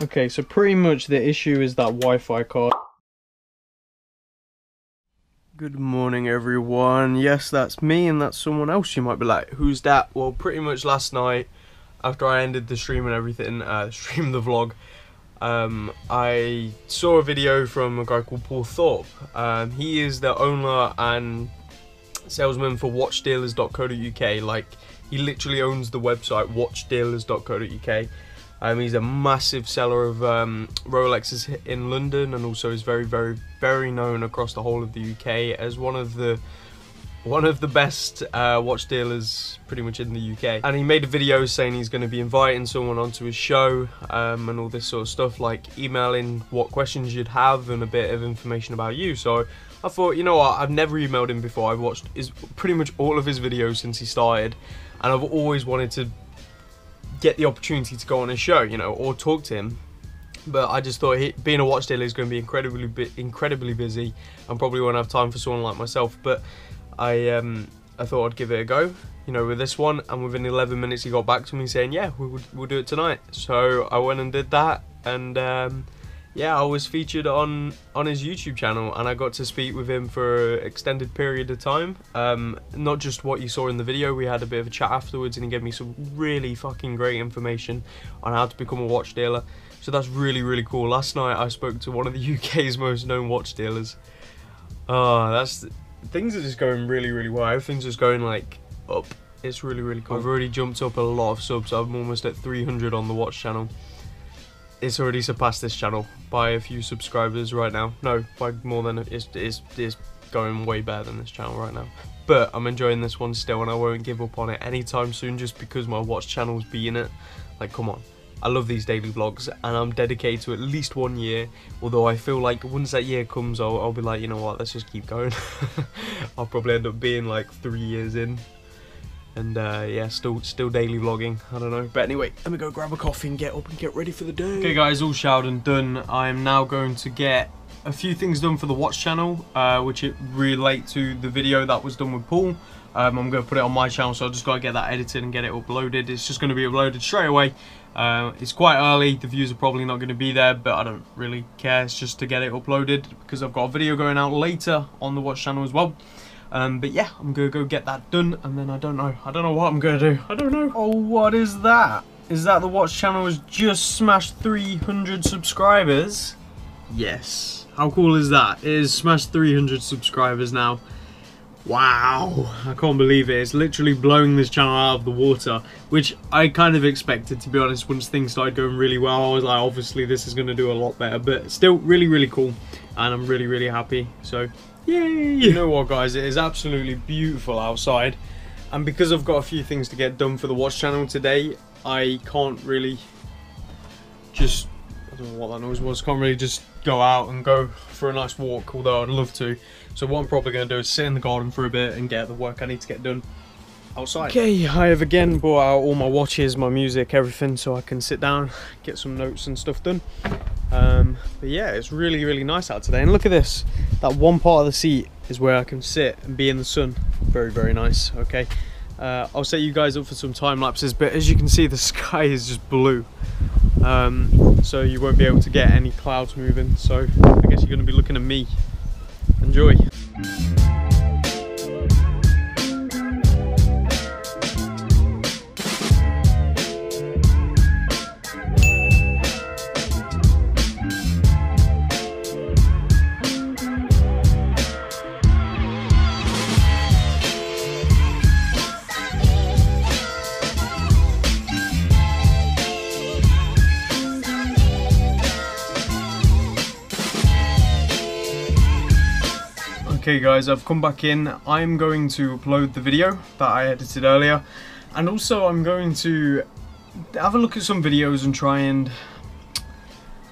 Okay, so pretty much the issue is that Wi-Fi card. Good morning, everyone. Yes, that's me, and that's someone else. You might be like, who's that? Well, pretty much last night, after I ended the stream and everything, streamed the vlog, I saw a video from a guy called Paul Thorpe. He is the owner and salesman for Watchdealers.co.uk. Like, he literally owns the website Watchdealers.co.uk. He's a massive seller of Rolexes in London, and also is very, very, very known across the whole of the UK as one of the best watch dealers pretty much in the UK. And he made a video saying he's going to be inviting someone onto his show and all this sort of stuff, like emailing what questions you'd have and a bit of information about you. So I thought, you know what, I've never emailed him before. I've watched pretty much all of his videos since he started, and I've always wanted to get the opportunity to go on his show, you know, or talk to him. But I just thought, being a watch dealer is going to be incredibly busy, and probably won't have time for someone like myself. But I thought I'd give it a go, you know, with this one. And within 11 minutes he got back to me saying, yeah, we'll do it tonight. So I went and did that, and yeah, I was featured on his YouTube channel, and I got to speak with him for an extended period of time. Not just what you saw in the video. We had a bit of a chat afterwards, and he gave me some really fucking great information on how to become a watch dealer. So that's really, really cool. Last night I spoke to one of the UK's most known watch dealers. Things are just going really, really well. Everything's just going like up. It's really, really cool. I've already jumped up a lot of subs. I'm almost at 300 on the watch channel. It's already surpassed this channel by a few subscribers right now. No, by more than it's going way better than this channel right now. But I'm enjoying this one still, and I won't give up on it anytime soon just because my watch channel's being it. Like, come on. I love these daily vlogs, and I'm dedicated to at least 1 year, although I feel like once that year comes, I'll be like, you know what, let's just keep going. I'll probably end up being like 3 years in, and yeah, still daily vlogging, I don't know. But anyway, let me go grab a coffee and get up and get ready for the day. Okay guys, all showered and done. I am now going to get a few things done for the watch channel, which it relate to the video that was done with Paul. I'm going to put it on my channel, so I've just got to get that edited and get it uploaded. It's just going to be uploaded straight away. It's quite early, the views are probably not going to be there, but I don't really care. It's just to get it uploaded because I've got a video going out later on the watch channel as well. But yeah, I'm going to go get that done, and then I don't know what I'm going to do. I don't know. Oh, what is that? Is that the watch channel has just smashed 300 subscribers? Yes. How cool is that? It has smashed 300 subscribers now. Wow, I can't believe it. It's literally blowing this channel out of the water, which I kind of expected, to be honest. Once things started going really well, I was like, obviously this is going to do a lot better, but still really, really cool, and I'm really, really happy. So yay. You know what guys, it is absolutely beautiful outside, and because I've got a few things to get done for the watch channel today, I can't really just, I don't know what that noise was, can't really just go out and go for a nice walk, although I'd love to. So what I'm probably going to do is sit in the garden for a bit and get the work I need to get done outside. Okay, I have again brought out all my watches, my music, everything, so I can sit down, get some notes and stuff done. But yeah, it's really, really nice out today. And look at this, that one part of the seat is where I can sit and be in the sun. Very, very nice. Okay, I'll set you guys up for some time lapses, but as you can see, the sky is just blue. So you won't be able to get any clouds moving. So I guess you're going to be looking at me. Enjoy. Okay guys, I've come back in. I'm going to upload the video that I edited earlier, and also I'm going to have a look at some videos and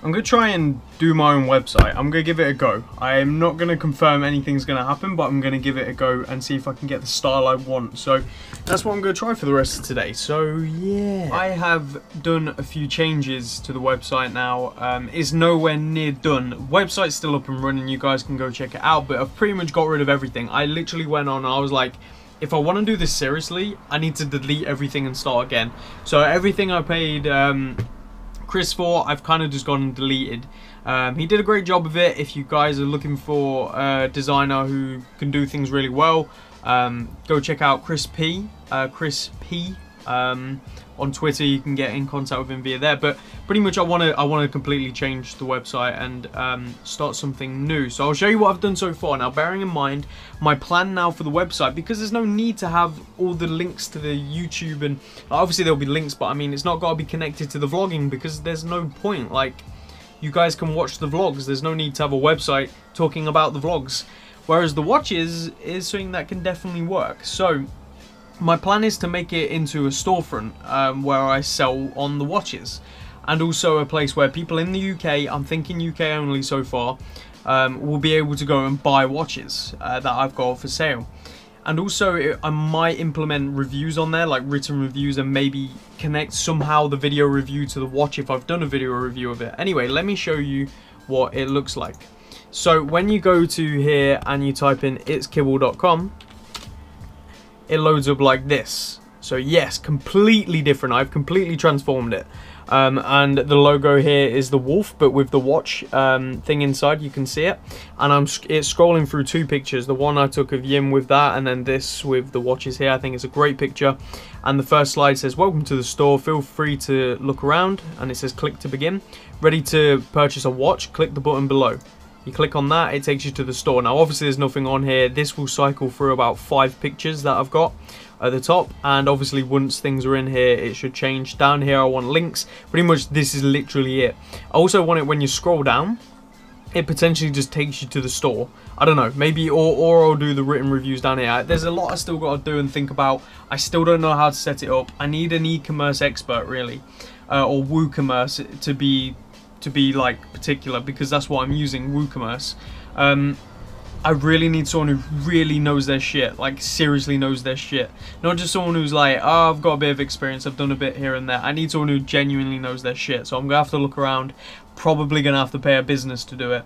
I'm going to try and do my own website. I'm going to give it a go. I'm not going to confirm anything's going to happen, but I'm going to give it a go and see if I can get the style I want. So that's what I'm going to try for the rest of today. So yeah, I have done a few changes to the website now. It's nowhere near done. Website's still up and running. You guys can go check it out, but I've pretty much got rid of everything. I literally went on and I was like, if I want to do this seriously, I need to delete everything and start again. So everything I paid Chris 4, I've kind of just gone and deleted. He did a great job of it. If you guys are looking for a designer who can do things really well, go check out Chris P. On Twitter, you can get in contact with him via there. But pretty much, I want to completely change the website and start something new. So I'll show you what I've done so far. Now, bearing in mind my plan now for the website, because there's no need to have all the links to the YouTube, and obviously there'll be links, but I mean, it's not got to be connected to the vlogging because there's no point. Like, you guys can watch the vlogs. There's no need to have a website talking about the vlogs. Whereas the watches is something that can definitely work. So my plan is to make it into a storefront where I sell on the watches, and also a place where people in the UK, I'm thinking UK only so far, will be able to go and buy watches that I've got for sale. And also I might implement reviews on there, like written reviews, and maybe connect somehow the video review to the watch if I've done a video review of it. Anyway, let me show you what it looks like. So when you go to here and you type in itsKibble.com, it loads up like this. So yes, completely different. I've completely transformed it. And the logo here is the wolf, but with the watch thing inside, you can see it. And it's scrolling through two pictures. The one I took of Yim with that, and then this with the watches here. I think it's a great picture. And the first slide says, welcome to the store. Feel free to look around. And it says, click to begin. Ready to purchase a watch? Click the button below. You click on that, it takes you to the store. Now, obviously, there's nothing on here. This will cycle through about 5 pictures that I've got at the top. And obviously, once things are in here, it should change. Down here, I want links. Pretty much, this is literally it. I also want it when you scroll down, it potentially just takes you to the store. I don't know, maybe, or I'll do the written reviews down here. There's a lot I still got to do and think about. I still don't know how to set it up. I need an e-commerce expert, really, or WooCommerce to be like particular, because that's what I'm using, WooCommerce. I really need someone who really knows their shit, like seriously knows their shit. Not just someone who's like, oh, I've got a bit of experience, I've done a bit here and there. I need someone who genuinely knows their shit. So I'm gonna have to look around, probably gonna have to pay a business to do it.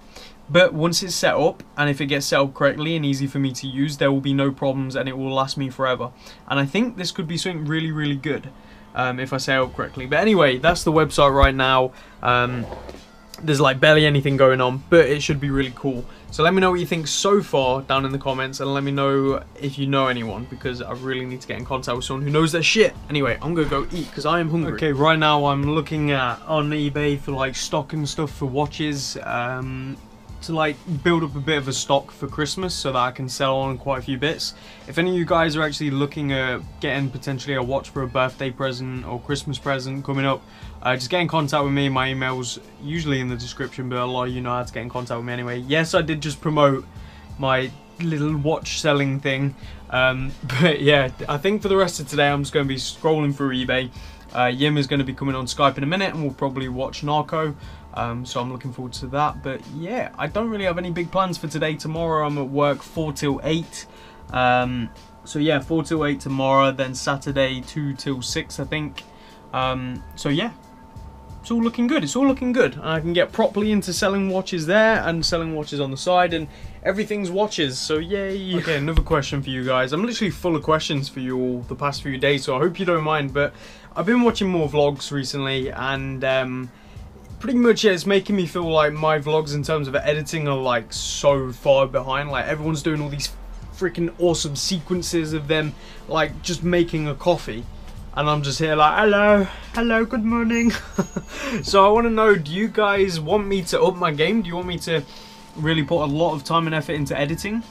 But once it's set up, and if it gets set up correctly and easy for me to use, there will be no problems and it will last me forever. And I think this could be something really, really good. If I say it correctly. But anyway, that's the website right now. There's like barely anything going on, but it should be really cool. So let me know what you think so far down in the comments, and let me know if you know anyone, because I really need to get in contact with someone who knows their shit. Anyway, I'm gonna go eat because I am hungry. Okay, right now I'm looking at on eBay for like stock and stuff for watches, to like build up a bit of a stock for Christmas so that I can sell on quite a few bits. If any of you guys are actually looking at getting potentially a watch for a birthday present or Christmas present coming up, just get in contact with me. My email's usually in the description, but a lot of you know how to get in contact with me anyway. Yes, I did just promote my little watch selling thing, but yeah, I think for the rest of today I'm just going to be scrolling through eBay. Yim is going to be coming on Skype in a minute, and we'll probably watch Narcos. So I'm looking forward to that. But yeah, I don't really have any big plans for today. Tomorrow I'm at work 4 till 8, so yeah, 4 till 8 tomorrow, then Saturday 2 till 6, I think. So yeah, it's all looking good, it's all looking good, and I can get properly into selling watches there and selling watches on the side, and everything's watches, so yay. Okay, another question for you guys. I'm literally full of questions for you all the past few days, so I hope you don't mind, but I've been watching more vlogs recently, and pretty much, yeah, it's making me feel like my vlogs in terms of editing are like so far behind. Like, everyone's doing all these freaking awesome sequences of them like just making a coffee, and I'm just here like, hello, good morning. So I want to know, do you guys want me to up my game? Do you want me to really put a lot of time and effort into editing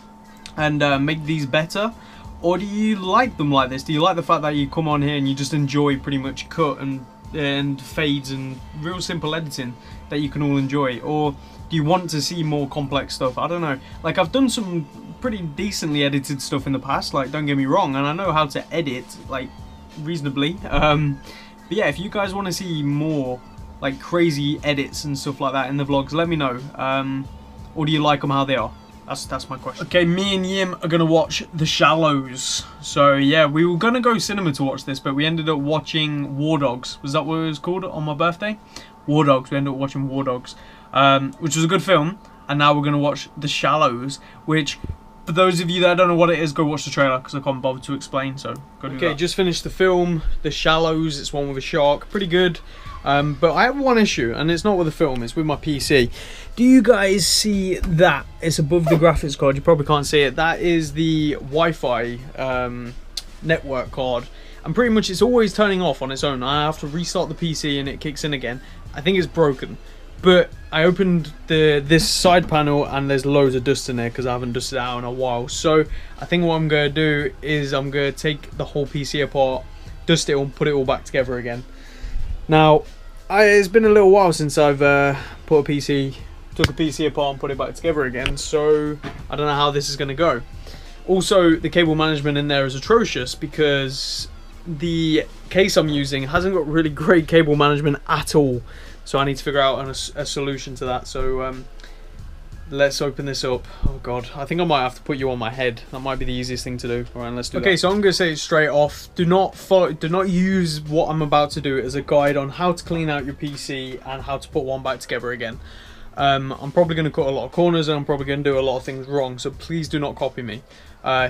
and make these better? Or do you like them like this? Do you like the fact that you come on here and you just enjoy pretty much cut and fades and real simple editing that you can all enjoy? Or do you want to see more complex stuff? I don't know, like I've done some pretty decently edited stuff in the past, like don't get me wrong, and I know how to edit like reasonably, but yeah, if you guys want to see more like crazy edits and stuff like that in the vlogs, let me know. Or do you like them how they are? That's my question. Okay, me and Yim are gonna watch The Shallows. So yeah, we were gonna go cinema to watch this, but we ended up watching War Dogs. Was that what it was called on my birthday? War Dogs. We ended up watching War Dogs, which was a good film. And now we're gonna watch The Shallows, which For those of you that don't know what it is, go watch the trailer because I can't bother to explain. So go do that. Okay, just finished the film, The Shallows. It's one with a shark, pretty good. But I have one issue, and it's not with the film, it's with my PC. Do you guys see that? It's above the graphics card, you probably can't see it. That is the Wi-Fi network card. And pretty much it's always turning off on its own. I have to restart the PC and it kicks in again. I think it's broken. But I opened this side panel and there's loads of dust in there because I haven't dusted it out in a while. So I think what I'm going to do is I'm going to take the whole PC apart, dust it all, and put it all back together again. Now, it's been a little while since I've took a PC apart and put it back together again, so I don't know how this is going to go. Also, the cable management in there is atrocious because the case I'm using hasn't got really great cable management at all, so I need to figure out a solution to that. So let's open this up. Oh god, I think I might have to put you on my head. That might be the easiest thing to do. Alright, let's do that. Okay, so I'm gonna say it straight off. Do not use what I'm about to do as a guide on how to clean out your PC and how to put one back together again. I'm probably gonna cut a lot of corners and I'm probably gonna do a lot of things wrong, so please do not copy me.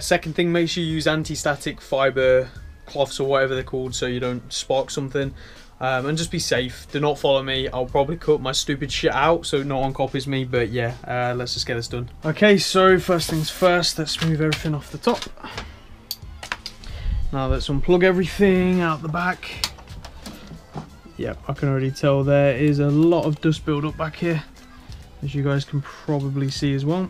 Second thing, make sure you use anti-static fiber cloths or whatever they're called so you don't spark something. And just be safe. Do not follow me. I'll probably cut my stupid shit out so no one copies me, but yeah, let's just get this done. Okay, so first things first, let's move everything off the top. Now let's unplug everything out the back. Yep, I can already tell there is a lot of dust buildup back here, as you guys can probably see as well.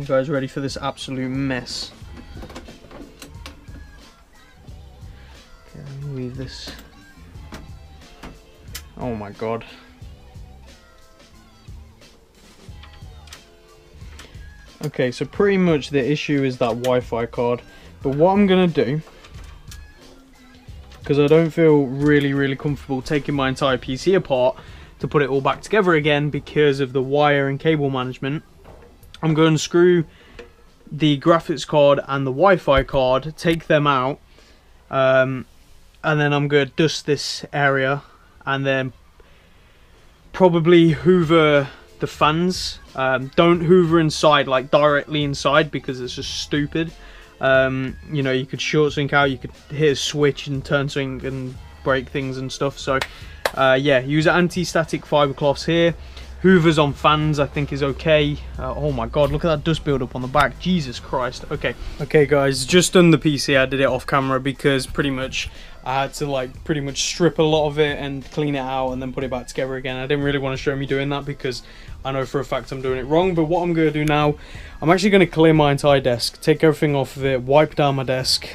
You guys ready for this absolute mess? Okay, let me leave this. Oh my god. Okay, so pretty much the issue is that Wi-Fi card. But what I'm gonna do, because I don't feel really comfortable taking my entire PC apart to put it all back together again because of the wire and cable management, I'm going to screw the graphics card and the Wi-Fi card, take them out, and then I'm going to dust this area and then probably hoover the fans. Don't hoover inside, like directly inside, because it's just stupid. You know, you could short sync out, you could hit a switch and turn sync and break things and stuff. So yeah, use anti-static fiber cloths here. Hoovers on fans I think is okay. Oh my god, look at that dust build up on the back. Jesus Christ. Okay guys, just done the PC. I did it off camera because pretty much I had to pretty much strip a lot of it and clean it out and then put it back together again. I didn't really want to show me doing that because I know for a fact I'm doing it wrong. But what I'm going to do now, I'm actually going to clear my entire desk, take everything off of it, wipe down my desk,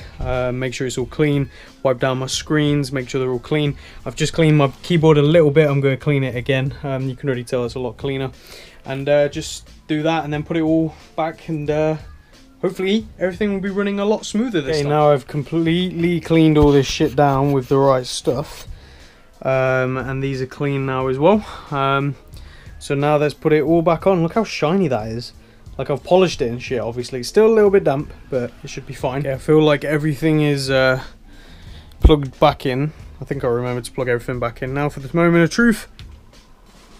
make sure it's all clean, wipe down my screens, make sure they're all clean. I've just cleaned my keyboard a little bit, I'm going to clean it again. You can already tell it's a lot cleaner. And just do that and then put it all back, and hopefully everything will be running a lot smoother this time. Okay, now I've completely cleaned all this shit down with the right stuff. And these are clean now as well. So now let's put it all back on. Look how shiny that is. Like, I've polished it and shit, obviously. It's still a little bit damp, but it should be fine. Okay, I feel like everything is plugged back in. I think I remembered to plug everything back in now for this moment of truth.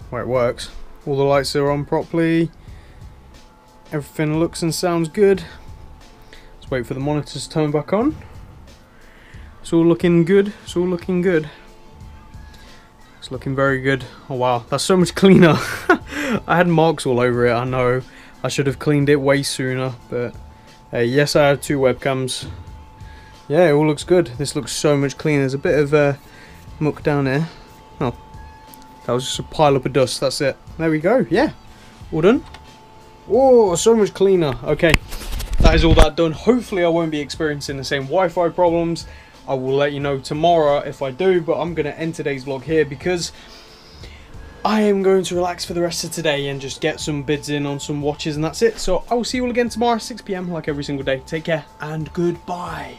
Where it works. All the lights are on properly. Everything looks and sounds good. Let's wait for the monitors to turn back on. It's all looking good. It's all looking good. It's looking very good. Oh wow, that's so much cleaner. I had marks all over it, I know. I should have cleaned it way sooner, but yes, I have two webcams. Yeah, it all looks good. This looks so much cleaner. There's a bit of muck down there. Oh, that was just a pile up of dust, that's it. There we go, yeah. All done. Oh, so much cleaner. Okay, that is all that done. Hopefully I won't be experiencing the same Wi-Fi problems. I will let you know tomorrow if I do, but I'm going to end today's vlog here because I am going to relax for the rest of today and just get some bids in on some watches, and that's it. So I will see you all again tomorrow at 6 p.m. like every single day. Take care and goodbye.